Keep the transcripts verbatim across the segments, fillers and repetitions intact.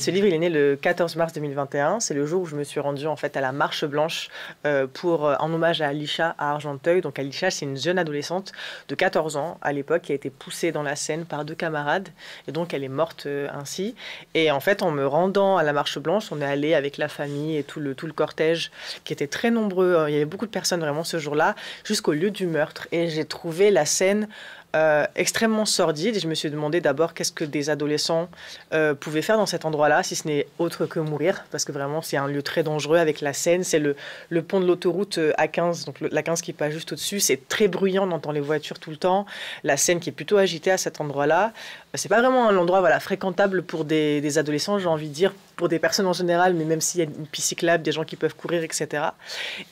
Ce livre, il est né le quatorze mars deux mille vingt et un. C'est le jour où je me suis rendue en fait à la Marche Blanche euh, pour euh, en hommage à Alisha à Argenteuil. Donc Alisha, c'est une jeune adolescente de quatorze ans à l'époque qui a été poussée dans la Seine par deux camarades et donc elle est morte euh, ainsi. Et en fait, en me rendant à la Marche Blanche, on est allé avec la famille et tout le tout le cortège qui était très nombreux. Il y avait beaucoup de personnes vraiment ce jour-là jusqu'au lieu du meurtre. Et j'ai trouvé la scène Euh, extrêmement sordide et je me suis demandé d'abord qu'est-ce que des adolescents euh, pouvaient faire dans cet endroit-là si ce n'est autre que mourir, parce que vraiment c'est un lieu très dangereux avec la Seine, c'est le, le pont de l'autoroute A quinze, donc le, la quinze qui passe juste au-dessus, c'est très bruyant, on entend les voitures tout le temps, la Seine qui est plutôt agitée à cet endroit-là, c'est pas vraiment un endroit voilà, fréquentable pour des, des adolescents, j'ai envie de dire, pour des personnes en général, mais même s'il y a une piste cyclable, des gens qui peuvent courir, et cetera.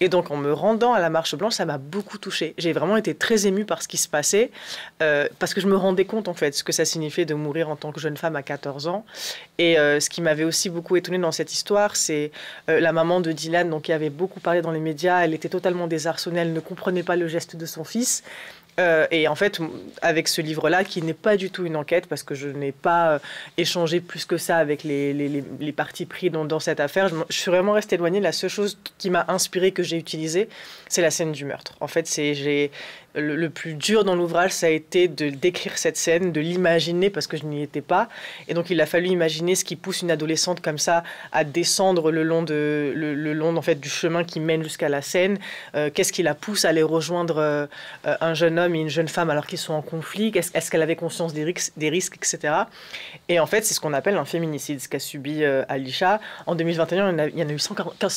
Et donc en me rendant à la Marche Blanche, ça m'a beaucoup touchée, j'ai vraiment été très émue par ce qui se passait. Euh, parce que je me rendais compte en fait ce que ça signifiait de mourir en tant que jeune femme à quatorze ans. Et euh, ce qui m'avait aussi beaucoup étonnée dans cette histoire, c'est euh, la maman de Dylan, donc qui avait beaucoup parlé dans les médias, elle était totalement désarçonnée, elle ne comprenait pas le geste de son fils. Euh, et en fait, avec ce livre-là, qui n'est pas du tout une enquête, parce que je n'ai pas euh, échangé plus que ça avec les, les, les, les parties pris dans, dans cette affaire, je, je suis vraiment restée éloignée. La seule chose qui m'a inspirée, que j'ai utilisée, c'est la scène du meurtre. En fait, c'est le, le plus dur dans l'ouvrage, ça a été de décrire cette scène, de l'imaginer, parce que je n'y étais pas. Et donc, il a fallu imaginer ce qui pousse une adolescente comme ça à descendre le long, de, le, le long en fait, du chemin qui mène jusqu'à la scène. Euh, Qu'est-ce qui la pousse à aller rejoindre euh, un jeune homme et une jeune femme alors qu'ils sont en conflit, est-ce, est-ce qu'elle avait conscience des, ris des risques, et cetera. Et en fait, c'est ce qu'on appelle un féminicide, ce qu'a subi euh, Alisha. En deux mille vingt et un, il y en a, il y en a eu cent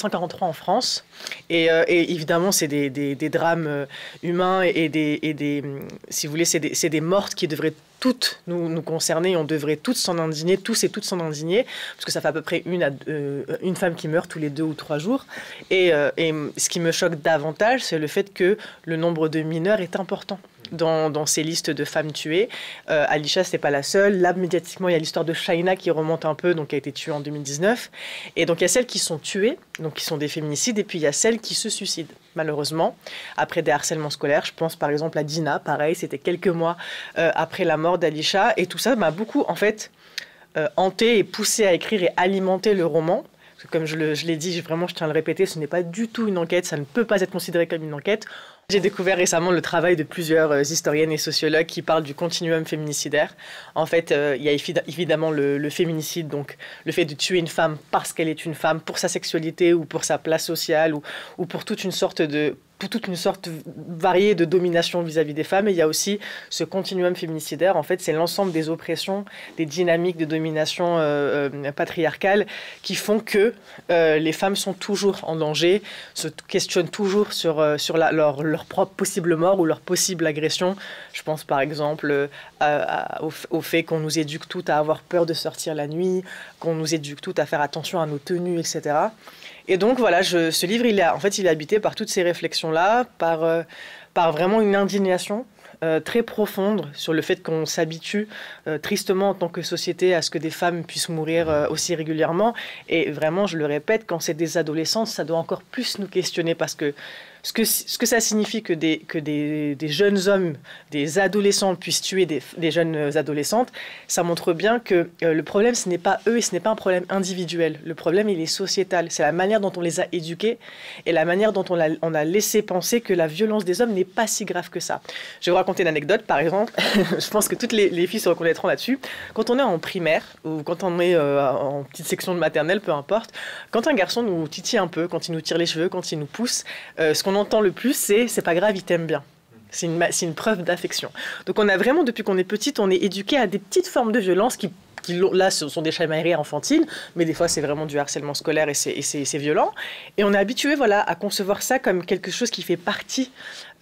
quarante-trois en France. Et, euh, et évidemment, c'est des, des, des drames euh, humains et des, et des, si vous voulez, c'est des, des mortes qui devraient toutes nous, nous concerner, on devrait toutes s'en indigner, tous et toutes s'en indigner, parce que ça fait à peu près une, à, euh, une femme qui meurt tous les deux ou trois jours. Et, euh, et ce qui me choque davantage, c'est le fait que le nombre de mineurs est important Dans, dans ces listes de femmes tuées. Euh, Alisha, ce n'est pas la seule. Là, médiatiquement, il y a l'histoire de Shaina qui remonte un peu, donc qui a été tuée en deux mille dix-neuf. Et donc, il y a celles qui sont tuées, donc qui sont des féminicides, et puis il y a celles qui se suicident, malheureusement, après des harcèlements scolaires. Je pense par exemple à Dina, pareil, c'était quelques mois euh, après la mort d'Alisha. Et tout ça m'a beaucoup, en fait, euh, hantée et poussée à écrire et alimenter le roman. Parce que, comme je l'ai dit, vraiment, je tiens à le répéter, ce n'est pas du tout une enquête, ça ne peut pas être considéré comme une enquête. J'ai découvert récemment le travail de plusieurs historiennes et sociologues qui parlent du continuum féminicidaire. En fait, euh, il y a évidemment le, le féminicide, donc le fait de tuer une femme parce qu'elle est une femme, pour sa sexualité ou pour sa place sociale ou, ou pour toute une sorte de... pour toute une sorte variée de domination vis-à-vis des femmes. Et il y a aussi ce continuum féminicidaire. En fait, c'est l'ensemble des oppressions, des dynamiques de domination euh, euh, patriarcale qui font que euh, les femmes sont toujours en danger, se questionnent toujours sur, euh, sur la, leur, leur propre possible mort ou leur possible agression. Je pense par exemple euh, à, à, au, au fait qu'on nous éduque toutes à avoir peur de sortir la nuit, qu'on nous éduque toutes à faire attention à nos tenues, et cetera. Et donc voilà, je, ce livre, il est, en fait, il est habité par toutes ces réflexions-là, par, euh, par vraiment une indignation euh, très profonde sur le fait qu'on s'habitue euh, tristement en tant que société à ce que des femmes puissent mourir euh, aussi régulièrement. Et vraiment, je le répète, quand c'est des adolescents, ça doit encore plus nous questionner parce que ce que, ce que ça signifie que, des, que des, des jeunes hommes, des adolescents puissent tuer des, des jeunes adolescentes, ça montre bien que euh, le problème, ce n'est pas eux et ce n'est pas un problème individuel. Le problème, il est sociétal. C'est la manière dont on les a éduqués et la manière dont on a, on a laissé penser que la violence des hommes n'est pas si grave que ça. Je vais vous raconter une anecdote, par exemple. Je pense que toutes les, les filles se reconnaîtront là-dessus. Quand on est en primaire ou quand on est euh, en petite section de maternelle, peu importe, quand un garçon nous titille un peu, quand il nous tire les cheveux, quand il nous pousse, euh, ce qu'on On entend le plus, c'est c'est pas grave, il t'aime bien. C'est une, une preuve d'affection. Donc on a vraiment, depuis qu'on est petite, on est éduqué à des petites formes de violence qui, qui là, ce sont des chamailleries infantiles, mais des fois c'est vraiment du harcèlement scolaire et c'est violent. Et on est habitué, voilà, à concevoir ça comme quelque chose qui fait partie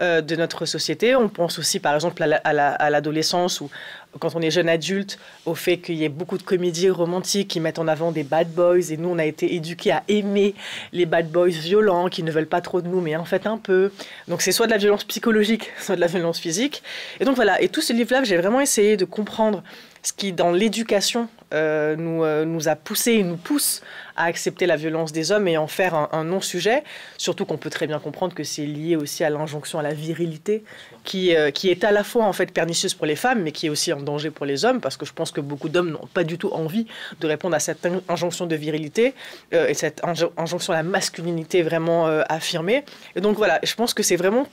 euh, de notre société. On pense aussi, par exemple, à l'adolescence la, ou quand on est jeune adulte, au fait qu'il y ait beaucoup de comédies romantiques qui mettent en avant des bad boys. Et nous, on a été éduqués à aimer les bad boys violents qui ne veulent pas trop de nous, mais en fait un peu. Donc c'est soit de la violence psychologique, soit de la violence physique. Et donc voilà, et tout ce livre-là, j'ai vraiment essayé de comprendre ce qui, dans l'éducation, euh, nous, euh, nous a poussé et nous pousse à accepter la violence des hommes et en faire un, un non-sujet. Surtout qu'on peut très bien comprendre que c'est lié aussi à l'injonction à la virilité, qui, euh, qui est à la fois en fait pernicieuse pour les femmes, mais qui est aussi en danger pour les hommes, parce que je pense que beaucoup d'hommes n'ont pas du tout envie de répondre à cette injonction de virilité euh, et cette injonction à la masculinité vraiment euh, affirmée. Et donc voilà, je pense que c'est vraiment...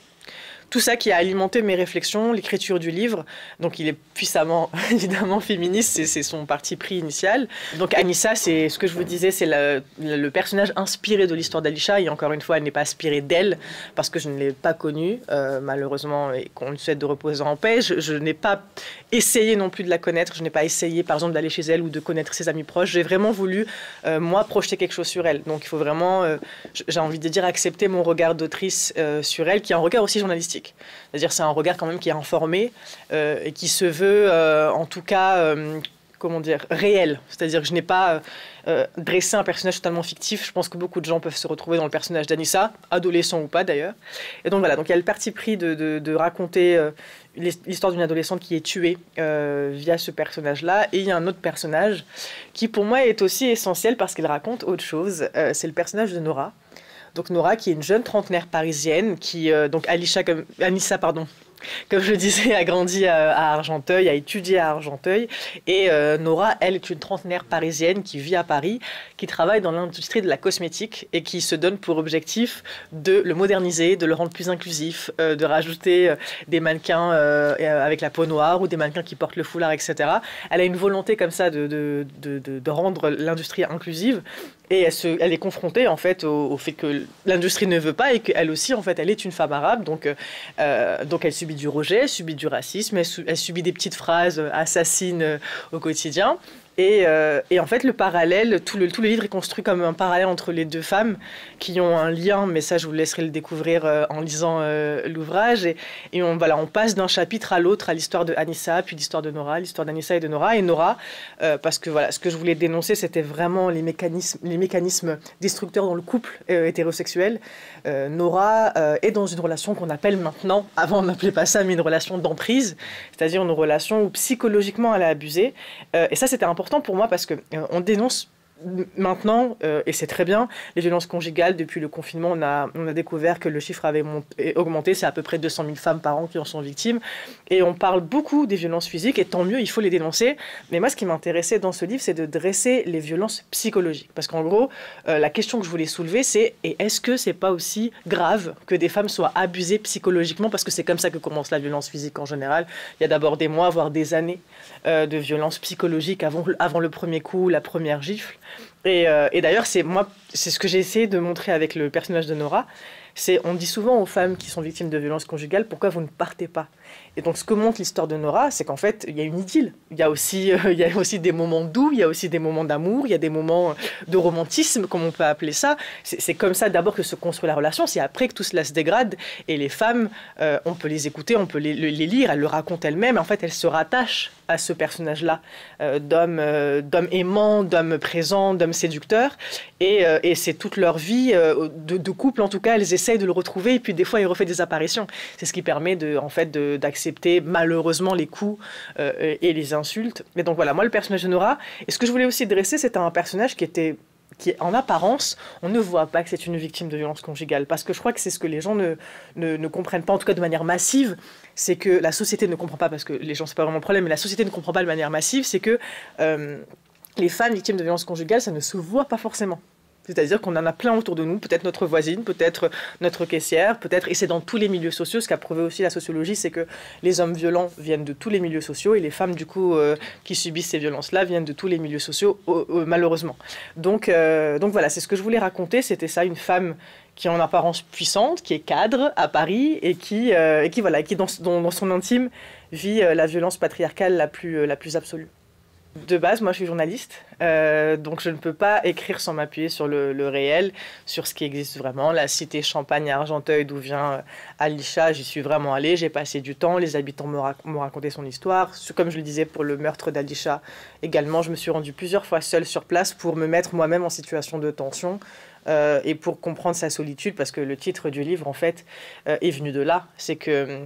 tout ça qui a alimenté mes réflexions, l'écriture du livre. Donc il est puissamment, évidemment, féministe, c'est son parti pris initial. Donc Anissa, c'est ce que je vous disais, c'est le, le personnage inspiré de l'histoire d'Alisha. Et encore une fois, elle n'est pas inspirée d'elle, parce que je ne l'ai pas connue, euh, malheureusement, et qu'on lui souhaite de reposer en paix. Je, je n'ai pas essayé non plus de la connaître. Je n'ai pas essayé, par exemple, d'aller chez elle ou de connaître ses amis proches. J'ai vraiment voulu, euh, moi, projeter quelque chose sur elle. Donc il faut vraiment, euh, j'ai envie de dire, accepter mon regard d'autrice euh, sur elle, qui est un regard aussi journalistique. C'est-à-dire c'est un regard quand même qui est informé euh, et qui se veut euh, en tout cas, euh, comment dire, réel. C'est-à-dire que je n'ai pas euh, dressé un personnage totalement fictif. Je pense que beaucoup de gens peuvent se retrouver dans le personnage d'Anissa, adolescent ou pas d'ailleurs. Et donc voilà, donc il y a le parti pris de, de, de raconter euh, l'histoire d'une adolescente qui est tuée euh, via ce personnage-là. Et il y a un autre personnage qui pour moi est aussi essentiel parce qu'il raconte autre chose. Euh, c'est le personnage de Nora. Donc Nora, qui est une jeune trentenaire parisienne, qui euh, donc Alisha, comme, Anissa, pardon, comme je le disais, a grandi à, à Argenteuil, a étudié à Argenteuil. Et euh, Nora, elle, est une trentenaire parisienne qui vit à Paris, qui travaille dans l'industrie de la cosmétique et qui se donne pour objectif de le moderniser, de le rendre plus inclusif, euh, de rajouter euh, des mannequins euh, avec la peau noire ou des mannequins qui portent le foulard, et cetera. Elle a une volonté comme ça de, de, de, de, de rendre l'industrie inclusive. Et elle, se, elle est confrontée en fait au, au fait que l'industrie ne veut pas et qu'elle aussi en fait elle est une femme arabe, donc euh, donc elle subit du rejet, elle subit du racisme, elle, su, elle subit des petites phrases assassines au quotidien. Et, euh, et en fait, le parallèle, tout le, tout le livre est construit comme un parallèle entre les deux femmes qui ont un lien, mais ça, je vous laisserai le découvrir euh, en lisant euh, l'ouvrage. Et, et on, voilà, on passe d'un chapitre à l'autre à l'histoire de Anissa, puis l'histoire de Nora, l'histoire d'Anissa et de Nora. Et Nora, euh, parce que voilà, ce que je voulais dénoncer, c'était vraiment les mécanismes, les mécanismes destructeurs dans le couple euh, hétérosexuel. Euh, Nora euh, est dans une relation qu'on appelle maintenant, avant on n'appelait pas ça, mais une relation d'emprise, c'est-à-dire une relation où psychologiquement elle a abusé. Euh, et ça, c'était important pour moi parce que euh, on dénonce maintenant, euh, et c'est très bien, les violences conjugales. Depuis le confinement, on a, on a découvert que le chiffre avait monté, augmenté, c'est à peu près deux cent mille femmes par an qui en sont victimes, et on parle beaucoup des violences physiques, et tant mieux, il faut les dénoncer. Mais moi, ce qui m'intéressait dans ce livre, c'est de dresser les violences psychologiques, parce qu'en gros, euh, la question que je voulais soulever, c'est et est-ce que c'est pas aussi grave que des femmes soient abusées psychologiquement, parce que c'est comme ça que commence la violence physique en général. Il y a d'abord des mois, voire des années euh, de violences psychologiques avant, avant le premier coup, la première gifle. Et, euh, et d'ailleurs, c'est moi, c'est ce que j'ai essayé de montrer avec le personnage de Nora. C'est, on dit souvent aux femmes qui sont victimes de violences conjugales, pourquoi vous ne partez pas? Et donc, ce que montre l'histoire de Nora, c'est qu'en fait, il y a une idylle. Il y a aussi, euh, il y a aussi des moments doux, il y a aussi des moments d'amour, il y a des moments de romantisme, comme on peut appeler ça. C'est comme ça d'abord que se construit la relation. C'est après que tout cela se dégrade. Et les femmes, euh, on peut les écouter, on peut les, les lire, elles le racontent elles-mêmes. En fait, elles se rattachent à ce personnage-là, euh, d'homme euh, aimant, d'homme présent, d'homme séducteur. Et, euh, et c'est toute leur vie, euh, de, de couple en tout cas, elles essaient de le retrouver. Et puis des fois, il refait des apparitions. C'est ce qui permet de, en fait, d'accepter malheureusement les coups euh, et les insultes. Mais donc voilà, moi, le personnage de Nora. Et ce que je voulais aussi dresser, c'était un personnage qui était... qui, en apparence, on ne voit pas que c'est une victime de violence conjugale. Parce que je crois que c'est ce que les gens ne, ne, ne comprennent pas, en tout cas de manière massive, c'est que la société ne comprend pas, parce que les gens, c'est pas vraiment le problème, mais la société ne comprend pas de manière massive, c'est que euh, les femmes victimes de violence conjugale, ça ne se voit pas forcément. C'est-à-dire qu'on en a plein autour de nous, peut-être notre voisine, peut-être notre caissière, peut-être, et c'est dans tous les milieux sociaux. Ce qu'a prouvé aussi la sociologie, c'est que les hommes violents viennent de tous les milieux sociaux et les femmes, du coup, euh, qui subissent ces violences-là viennent de tous les milieux sociaux, oh, oh, malheureusement. Donc, euh, donc voilà, c'est ce que je voulais raconter, c'était ça, une femme qui est en apparence puissante, qui est cadre à Paris et qui, euh, et qui voilà, qui dans, dans, dans son intime vit euh, la violence patriarcale la plus, euh, la plus absolue. De base, moi, je suis journaliste, euh, donc je ne peux pas écrire sans m'appuyer sur le, le réel, sur ce qui existe vraiment. La cité Champagne à Argenteuil, d'où vient Alisha, j'y suis vraiment allée, j'ai passé du temps, les habitants m'ont rac raconté son histoire. Comme je le disais, pour le meurtre d'Alisha, également, je me suis rendue plusieurs fois seule sur place pour me mettre moi-même en situation de tension. Euh, et pour comprendre sa solitude, parce que le titre du livre, en fait, euh, est venu de là. C'est que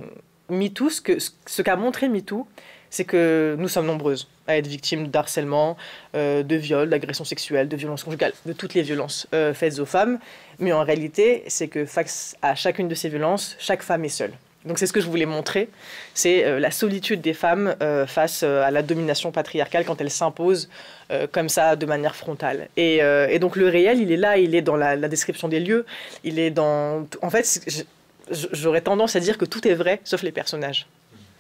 MeToo, ce qu'a ce qu'a montré MeToo, c'est que nous sommes nombreuses à être victimes d'harcèlement, euh, de viols, d'agressions sexuelles, de violences conjugales, de toutes les violences euh, faites aux femmes. Mais en réalité, c'est que face à chacune de ces violences, chaque femme est seule. Donc c'est ce que je voulais montrer, c'est euh, la solitude des femmes euh, face euh, à la domination patriarcale quand elle s'impose euh, comme ça de manière frontale. Et, euh, et donc le réel, il est là, il est dans la, la description des lieux, il est dans... En fait, j'aurais tendance à dire que tout est vrai, sauf les personnages.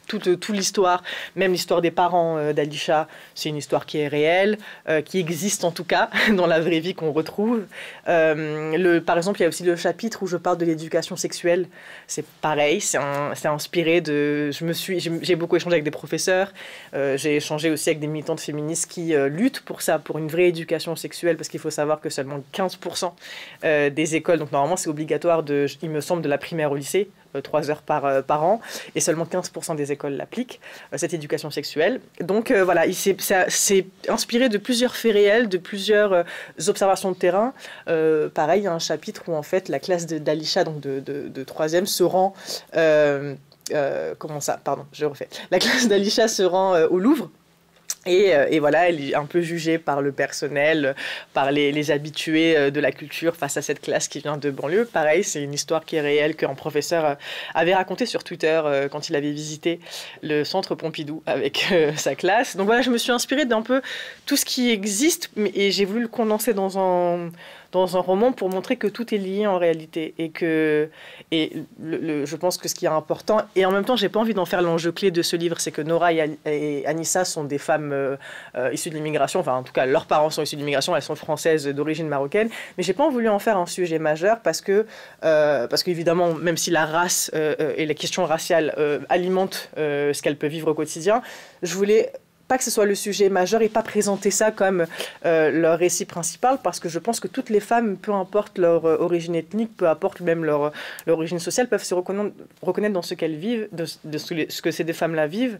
Toute, toute l'histoire, même l'histoire des parents euh, d'Alisha, c'est une histoire qui est réelle, euh, qui existe en tout cas dans la vraie vie qu'on retrouve. Euh, le, par exemple, il y a aussi le chapitre où je parle de l'éducation sexuelle. C'est pareil, c'est inspiré de... Je me suis, j'ai beaucoup échangé avec des professeurs, euh, j'ai échangé aussi avec des militantes féministes qui euh, luttent pour ça, pour une vraie éducation sexuelle, parce qu'il faut savoir que seulement quinze pour cent euh, des écoles, donc normalement c'est obligatoire, de, il me semble, de la primaire au lycée, trois heures par, euh, par an, et seulement quinze pour cent des écoles l'appliquent, euh, cette éducation sexuelle. Donc euh, voilà, c'est inspiré de plusieurs faits réels, de plusieurs euh, observations de terrain. Euh, pareil, il y a un chapitre où en fait la classe d'Alisha, donc de, de, de troisième, se rend... Euh, euh, comment ça ? Pardon, je refais. La classe d'Alisha se rend euh, au Louvre, Et, et voilà, elle est un peu jugée par le personnel, par les, les habitués de la culture face à cette classe qui vient de banlieue. Pareil, c'est une histoire qui est réelle, qu'un professeur avait racontée sur Twitter quand il avait visité le centre Pompidou avec euh, sa classe. Donc voilà, je me suis inspirée d'un peu tout ce qui existe et j'ai voulu le condenser dans un, dans un roman pour montrer que tout est lié en réalité. Et, que, et le, le, je pense que ce qui est important, et en même temps, j'ai pas envie d'en faire l'enjeu clé de ce livre, c'est que Nora et, et Anissa sont des femmes Euh, euh, issues de l'immigration, enfin en tout cas leurs parents sont issus de l'immigration, elles sont françaises d'origine marocaine, mais j'ai pas voulu en faire un sujet majeur parce que euh, parce qu'évidemment, même si la race euh, et les questions raciales euh, alimentent euh, ce qu'elle peut vivre au quotidien, je voulais pas que ce soit le sujet majeur et pas présenter ça comme euh, leur récit principal, parce que je pense que toutes les femmes, peu importe leur euh, origine ethnique, peu importe même leur, leur origine sociale, peuvent se reconnaître, reconnaître dans ce qu'elles vivent, de, de ce que ces deux femmes-là vivent.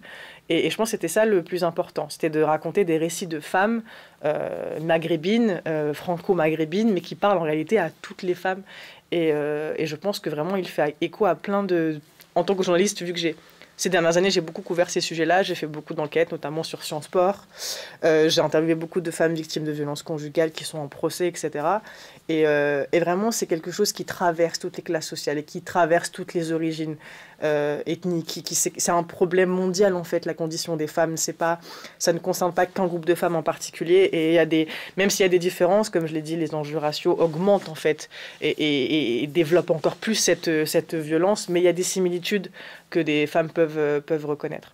Et, et je pense que c'était ça le plus important, c'était de raconter des récits de femmes euh, maghrébines, euh, franco-maghrébines, mais qui parlent en réalité à toutes les femmes. Et, euh, et je pense que vraiment il fait écho à plein de... En tant que journaliste, vu que j'ai... Ces dernières années, j'ai beaucoup couvert ces sujets-là, j'ai fait beaucoup d'enquêtes, notamment sur Sciences Po. Euh, j'ai interviewé beaucoup de femmes victimes de violences conjugales qui sont en procès, et cetera. Et, euh, et vraiment, c'est quelque chose qui traverse toutes les classes sociales et qui traverse toutes les origines euh, ethniques. Qui, qui, c'est un problème mondial, en fait, la condition des femmes. C'est pas, ça ne concerne pas qu'un groupe de femmes en particulier. Et y a des, même s'il y a des différences, comme je l'ai dit, les enjeux raciaux augmentent, en fait, et, et, et développent encore plus cette, cette violence. Mais il y a des similitudes que des femmes peuvent peuvent reconnaître.